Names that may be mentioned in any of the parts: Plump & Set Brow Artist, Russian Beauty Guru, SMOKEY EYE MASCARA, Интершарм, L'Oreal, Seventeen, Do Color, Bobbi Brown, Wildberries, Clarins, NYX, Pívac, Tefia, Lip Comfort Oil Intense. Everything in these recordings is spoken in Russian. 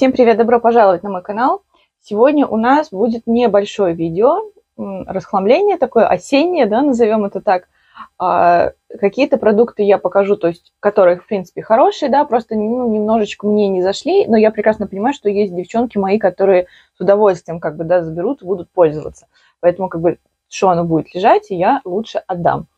Всем привет, добро пожаловать на мой канал. Сегодня у нас будет небольшое видео, расхламление такое осеннее, да, назовем это так. Какие-то продукты я покажу, то есть, которые, в принципе, хорошие, да, просто немножечко мне не зашли, но я прекрасно понимаю, что есть девчонки мои, которые с удовольствием, как бы, да, заберут, будут пользоваться. Поэтому, как бы, что оно будет лежать, и я лучше отдам.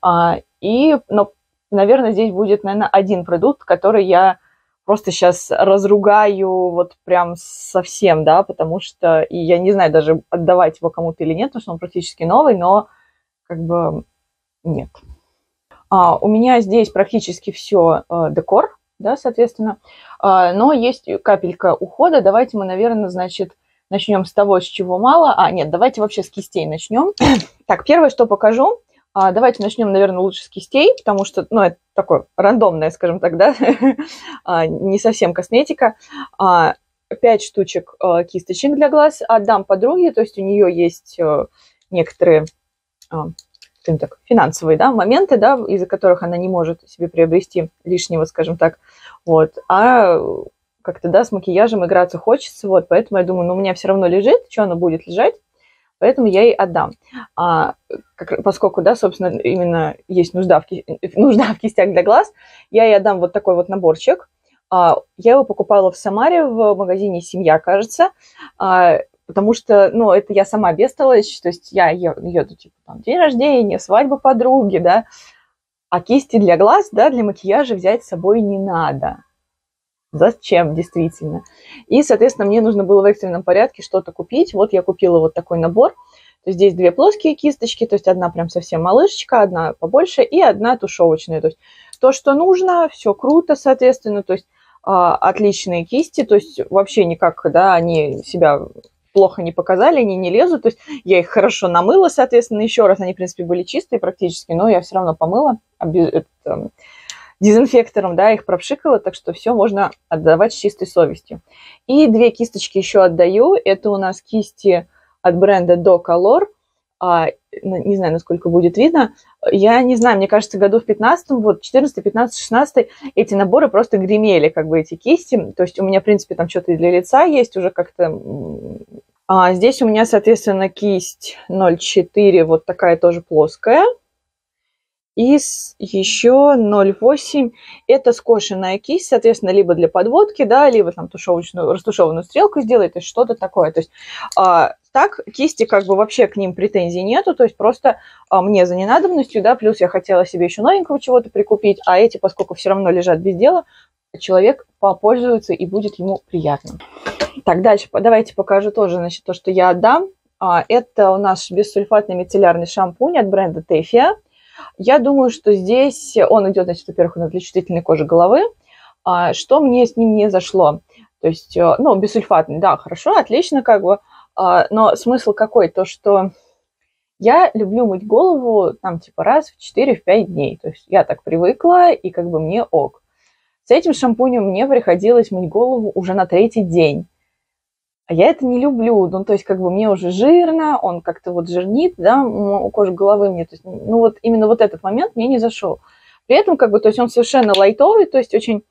Но, наверное, здесь будет, наверное, один продукт, который я просто сейчас разругаю вот прям совсем, да, потому что, и я не знаю даже, отдавать его кому-то или нет, потому что он практически новый, но как бы нет. У меня здесь практически все декор, да, соответственно, но есть капелька ухода. Давайте мы, наверное, значит, начнем с того, с чего мало. Нет, давайте вообще с кистей начнем. Так, первое, что покажу. Давайте начнем, наверное, лучше с кистей, потому что, ну, это такое рандомное, скажем так, да, не совсем косметика. 5 штучек кисточек для глаз отдам подруге, то есть у нее есть некоторые так, финансовые, да, моменты, да, из-за которых она не может себе приобрести лишнего, скажем так, вот, как-то, да, с макияжем играться хочется, вот, поэтому я думаю, ну, у меня все равно лежит, что оно будет лежать. Поэтому я ей отдам, поскольку, да, собственно, именно есть нужда в кистях для глаз, я ей отдам вот такой вот наборчик. Я его покупала в Самаре, в магазине «Семья», кажется, потому что, ну, это я сама бестолочь, то есть я еду, типа, там, день рождения, свадьба подруги, да, а кисти для глаз, да, для макияжа взять с собой не надо. Зачем, действительно? И, соответственно, мне нужно было в экстренном порядке что-то купить. Вот я купила вот такой набор. Здесь две плоские кисточки, то есть одна прям совсем малышечка, одна побольше и одна тушевочная. То есть то, что нужно, все круто, соответственно. То есть отличные кисти, то есть вообще никак, да, они себя плохо не показали, они не лезут. То есть я их хорошо намыла, соответственно, еще раз. Они, в принципе, были чистые практически, но я все равно помыла. Дезинфектором, да, их пропшикала, так что все можно отдавать с чистой совестью. И две кисточки еще отдаю. Это у нас кисти от бренда Do Color. Не знаю, насколько будет видно. Я не знаю, мне кажется, году в 15-м, вот 14, 15, 16 эти наборы просто гремели, как бы эти кисти. То есть у меня, в принципе, там что-то и для лица есть уже как-то. Здесь у меня, соответственно, кисть 0,4, вот такая тоже плоская. И еще 0,8 это скошенная кисть, соответственно, либо для подводки, да, либо там растушеванную стрелку сделает, и что-то такое. То есть так кисти, как бы вообще к ним претензий нету, то есть просто мне за ненадобностью, да, плюс я хотела себе еще новенького чего-то прикупить, а эти, поскольку все равно лежат без дела, человек попользуется и будет ему приятно. Так, дальше давайте покажу тоже, значит, то, что я отдам. Это у нас бессульфатный мицеллярный шампунь от бренда Tefia. Я думаю, что здесь он идет, значит, во-первых, для чувствительной кожи головы. Что мне с ним не зашло? То есть, ну, бессульфатный, да, хорошо, отлично, как бы. Но смысл какой? То, что я люблю мыть голову, там, типа, раз в 4-5 дней. То есть я так привыкла, и как бы мне ок. С этим шампунем мне приходилось мыть голову уже на 3-й день. А я это не люблю, ну, то есть, как бы, мне уже жирно, он как-то вот жирнит, да, у кожи головы мне, то есть, ну, вот именно вот этот момент мне не зашел. При этом, как бы, то есть, он совершенно лайтовый, то есть, очень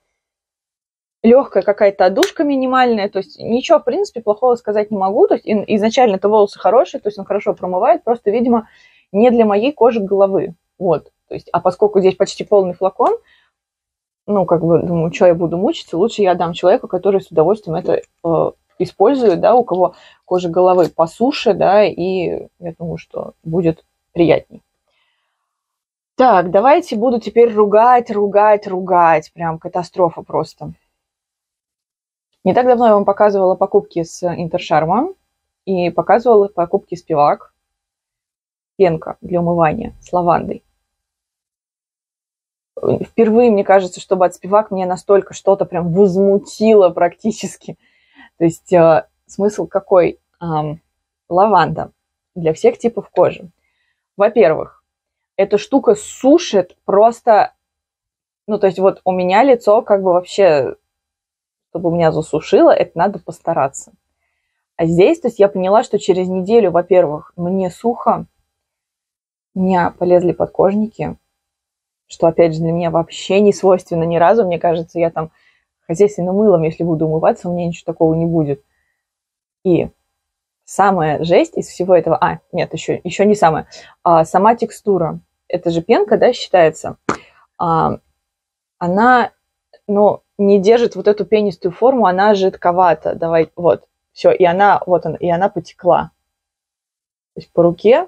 легкая какая-то отдушка минимальная, то есть, ничего, в принципе, плохого сказать не могу, то есть, изначально-то волосы хорошие, то есть, он хорошо промывает, просто, видимо, не для моей кожи головы, вот, то есть, а поскольку здесь почти полный флакон, ну, как бы, думаю, что я буду мучиться, лучше я отдам человеку, который с удовольствием это использую, да, у кого кожа головы по суше, да, и я думаю, что будет приятней. Так, давайте буду теперь ругать, прям катастрофа просто. Не так давно я вам показывала покупки с Интершарма и показывала покупки с Пивак. Пенка для умывания с лавандой. Впервые, мне кажется, чтобы от Пивак мне настолько что-то прям возмутило практически. То есть смысл какой? Лаванда для всех типов кожи. Во-первых, эта штука сушит просто, ну, то есть вот у меня лицо как бы вообще, чтобы у меня засушило, это надо постараться. А здесь, то есть я поняла, что через неделю, во-первых, мне сухо, у меня полезли подкожники, что, опять же, для меня вообще не свойственно ни разу, мне кажется, я там хозяйственным мылом, если буду умываться, у меня ничего такого не будет. И самая жесть из всего этого... А, нет, еще не самая. Сама текстура. Это же пенка, да, считается. Она, ну, не держит вот эту пенистую форму, она жидковата. Давай, вот, все. И она, вот она, и она потекла. То есть по руке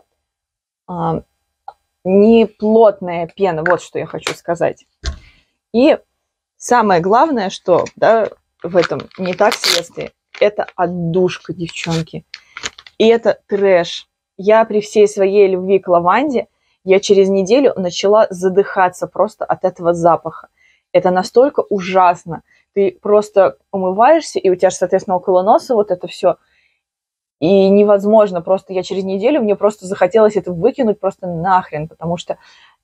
не плотная пена. Вот что я хочу сказать. И самое главное, что, да, в этом не так следствие, это отдушка, девчонки. И это трэш. Я при всей своей любви к лаванде, я через неделю начала задыхаться просто от этого запаха. Это настолько ужасно. Ты просто умываешься, и у тебя же, соответственно, около носа вот это все. И невозможно. Просто я через неделю, мне просто захотелось это выкинуть просто нахрен, потому что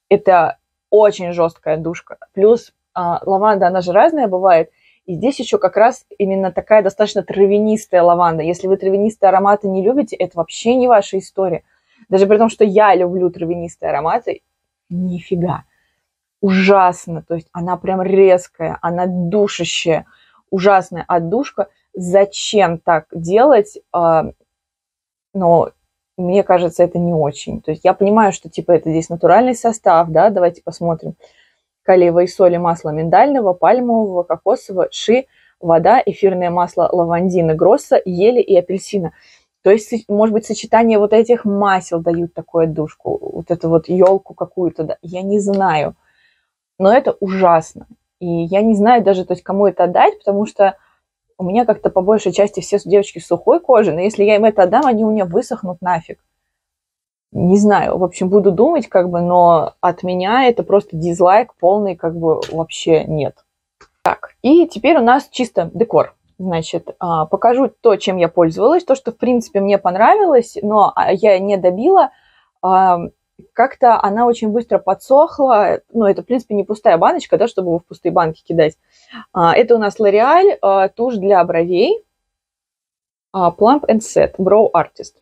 это очень жесткая душка. Плюс лаванда, она же разная бывает. И здесь еще как раз именно такая достаточно травянистая лаванда. Если вы травянистые ароматы не любите, это вообще не ваша история. Даже при том, что я люблю травянистые ароматы, нифига. Ужасно. То есть она прям резкая, она душащая, ужасная отдушка. Зачем так делать? Но мне кажется, это не очень. То есть я понимаю, что типа это здесь натуральный состав, да, давайте посмотрим. Калиевой соли, масло миндального, пальмового, кокосового, ши, вода, эфирное масло лавандина гросса, ели и апельсина. То есть, может быть, сочетание вот этих масел дают такую отдушку, вот эту вот елку какую-то, да, я не знаю. Но это ужасно. И я не знаю даже, то есть, кому это отдать, потому что у меня как-то по большей части все девочки с сухой кожей, но если я им это отдам, они у меня высохнут нафиг. Не знаю, в общем, буду думать, как бы, но от меня это просто дизлайк полный, как бы, вообще нет. Так, и теперь у нас чисто декор. Значит, покажу то, чем я пользовалась, то, что, в принципе, мне понравилось, но я не добила. Как-то она очень быстро подсохла. Ну, это, в принципе, не пустая баночка, да, чтобы его в пустые банки кидать. Это у нас L'Oreal тушь для бровей Plump and Set Brow Artist.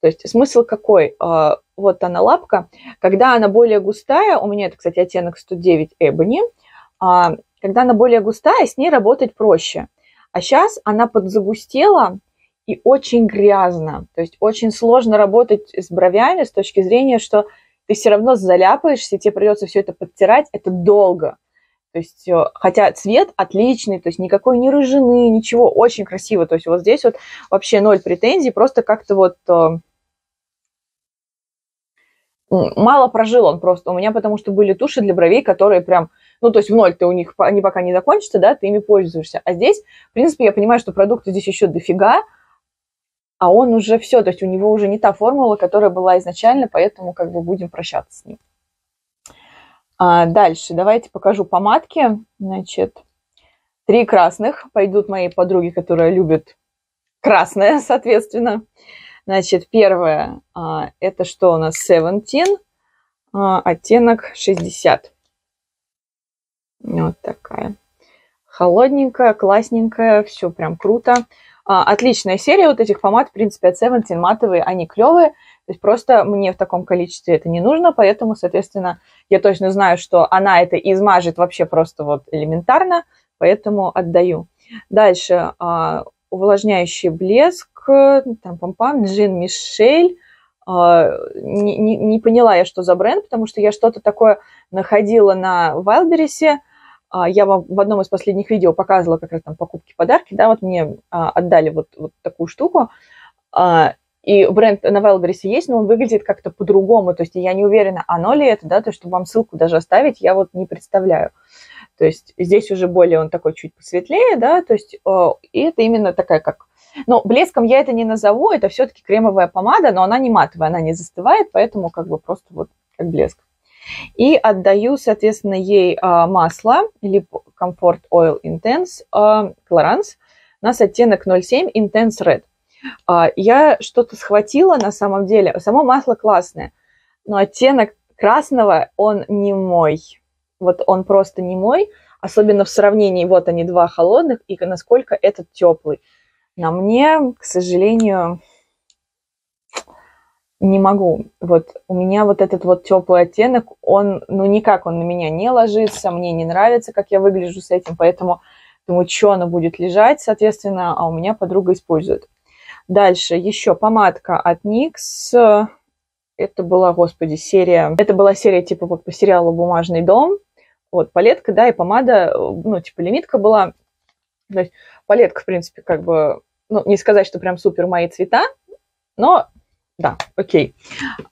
То есть смысл какой? Вот она лапка. Когда она более густая, у меня это, кстати, оттенок 109 Ebony, когда она более густая, с ней работать проще. А сейчас она подзагустела и очень грязно. То есть очень сложно работать с бровями с точки зрения, что ты все равно заляпаешься, тебе придется все это подтирать. Это долго. То есть, хотя цвет отличный, то есть никакой не рыжины, ничего, очень красиво. То есть вот здесь вот вообще ноль претензий, просто как-то вот мало прожил он просто. У меня потому что были туши для бровей, которые прям, ну то есть в ноль ты у них, они пока не закончатся, да, ты ими пользуешься. А здесь, в принципе, я понимаю, что продукты здесь еще дофига, а он уже все, то есть у него уже не та формула, которая была изначально, поэтому как бы будем прощаться с ним. Дальше давайте покажу помадки. Значит, 3 красных пойдут моей подруге, которая любит красное, соответственно. Значит, первое, это что у нас? Seventeen, оттенок 60. Вот такая. Холодненькая, классненькая, все прям круто. Отличная серия вот этих помад, в принципе, от Seventeen, матовые, они клевые. То есть просто мне в таком количестве это не нужно, поэтому, соответственно, я точно знаю, что она это измажет вообще просто вот элементарно, поэтому отдаю. Дальше увлажняющий блеск, там-пам-пам, Джин Мишель. Не поняла я, что за бренд, потому что я что-то такое находила на Wildberries. Я вам в одном из последних видео показывала как раз там покупки-подарки, да, вот мне отдали вот такую штуку. И бренд на Wildberries есть, но он выглядит как-то по-другому. То есть я не уверена, оно ли это, да, то, что вам ссылку даже оставить, я вот не представляю. То есть здесь уже более он такой чуть посветлее, да, то есть и это именно такая как... Но блеском я это не назову, это все-таки кремовая помада, но она не матовая, она не застывает, поэтому как бы просто вот как блеск. И отдаю, соответственно, ей масло Lip Comfort Oil Intense Clarins. У нас оттенок 07 Intense Red. Я что-то схватила на самом деле. Само масло классное, но оттенок красного, он не мой. Вот он просто не мой. Особенно в сравнении, вот они два холодных, и насколько этот теплый. На мне, к сожалению, не могу. Вот у меня вот этот вот теплый оттенок, он, ну никак он на меня не ложится, мне не нравится, как я выгляжу с этим, поэтому... Думаю, что она будет лежать, соответственно, а у меня подруга использует. Дальше еще помадка от NYX. Это была, господи, серия... Это была серия типа вот по сериалу «Бумажный дом». Вот, палетка, да, и помада, ну, типа лимитка была. То есть палетка, в принципе, как бы... Ну, не сказать, что прям супер мои цвета, но... Да, окей.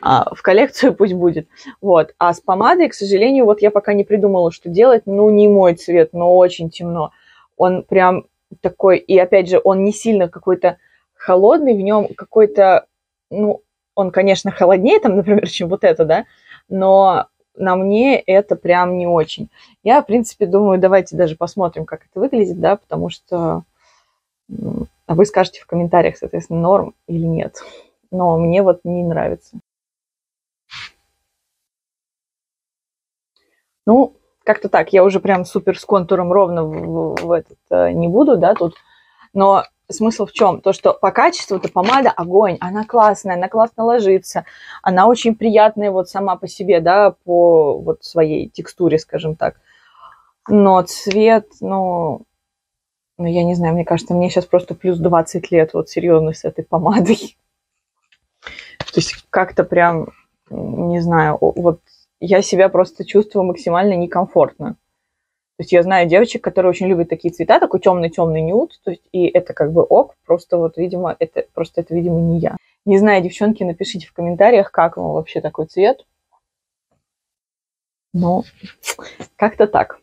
В коллекцию пусть будет. Вот. А с помадой, к сожалению, вот я пока не придумала, что делать. Ну, не мой цвет, но очень темно. Он прям такой... И, опять же, он не сильно какой-то холодный. В нем какой-то... Ну, он, конечно, холоднее, там, например, чем вот это, да? Но на мне это прям не очень. Я, в принципе, думаю, давайте даже посмотрим, как это выглядит, да? Потому что... А вы скажете в комментариях, соответственно, норм или нет. Но мне вот не нравится. Ну, как-то так. Я уже прям супер с контуром ровно в этот не буду, да, тут. Но смысл в чем? То, что по качеству эта помада огонь. Она классная, она классно ложится. Она очень приятная вот сама по себе, да, по вот своей текстуре, скажем так. Но цвет, ну, я не знаю, мне кажется, мне сейчас просто плюс 20 лет вот серьезно с этой помадой. То есть как-то прям, не знаю, вот я себя просто чувствую максимально некомфортно. То есть я знаю девочек, которые очень любят такие цвета, такой темный-темный нюд, то есть и это как бы ок, просто вот, видимо, это, видимо, не я. Не знаю, девчонки, напишите в комментариях, как вам вообще такой цвет. Ну, как-то так.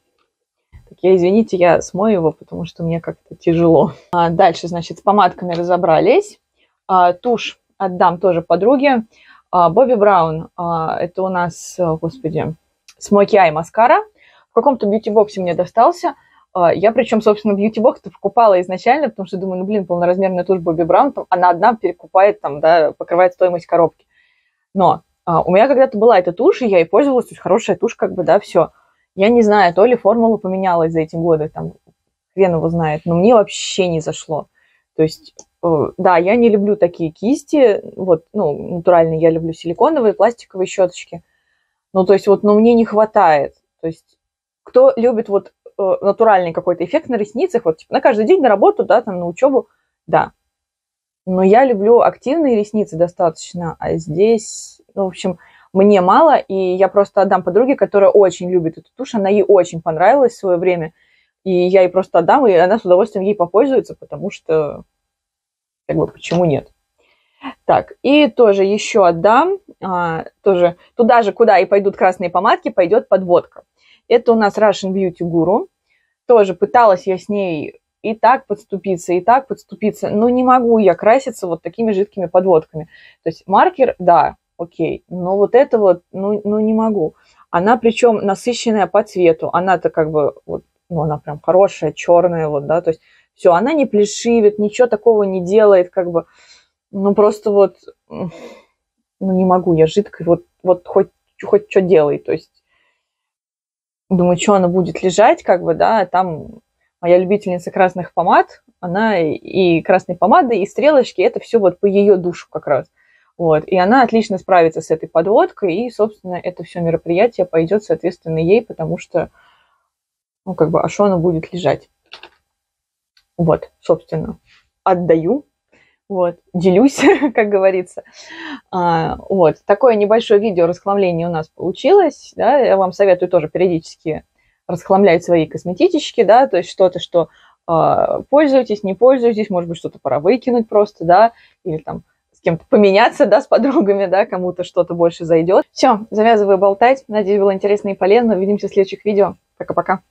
Так я, извините, я смою его, потому что мне как-то тяжело. Дальше, значит, с помадками разобрались. Тушь. Отдам тоже подруге. Бобби Браун. Это у нас, господи, Смоки Ай маскара. В каком-то бьюти-боксе мне достался. Я причем, собственно, бьюти-бокс-то покупала изначально, потому что думаю, ну, блин, полноразмерная тушь Бобби Браун, она одна перекупает, там, да, покрывает стоимость коробки. Но у меня когда-то была эта тушь, и я ей пользовалась, то есть хорошая тушь, как бы, да, все. Я не знаю, то ли формула поменялась за эти годы, там, хрен его знает, но мне вообще не зашло. То есть... Да, я не люблю такие кисти, вот, ну, натуральные, я люблю силиконовые, пластиковые щеточки. Ну, то есть, вот, но мне не хватает. То есть, кто любит вот натуральный какой-то эффект на ресницах, вот, типа, на каждый день, на работу, да, там, на учебу, да. Но я люблю активные ресницы достаточно, а здесь, ну, в общем, мне мало, и я просто отдам подруге, которая очень любит эту тушь, она ей очень понравилась в свое время, и я ей просто отдам, и она с удовольствием ей попользуется, потому что... Как бы, почему нет? Так, и тоже еще отдам, тоже туда же, куда и пойдут красные помадки, пойдет подводка. Это у нас Russian Beauty Guru. Тоже пыталась я с ней и так подступиться, но не могу я краситься вот такими жидкими подводками. То есть маркер, да, окей, но вот это вот, ну не могу. Она причем насыщенная по цвету, она-то как бы, вот, ну она прям хорошая, черная, вот, да, то есть все, она не плешивит, ничего такого не делает, как бы, ну, просто вот, ну, не могу я жидкой, вот хоть что делай, то есть, думаю, что она будет лежать, как бы, да, там моя любительница красных помад, она и красной помады, и стрелочки, это все вот по ее душу как раз, вот, и она отлично справится с этой подводкой, и, собственно, это все мероприятие пойдет, соответственно, ей, потому что, ну, как бы, а что она будет лежать? Вот, собственно, отдаю, вот, делюсь, как говорится. Вот, такое небольшое видео расхламление у нас получилось, да, я вам советую тоже периодически расхламлять свои косметички, да, то есть что-то, что пользуетесь, не пользуетесь, может быть, что-то пора выкинуть просто, да, или там с кем-то поменяться, да, с подругами, да, кому-то что-то больше зайдет. Все, завязываю болтать, надеюсь, было интересно и полезно, увидимся в следующих видео, пока-пока.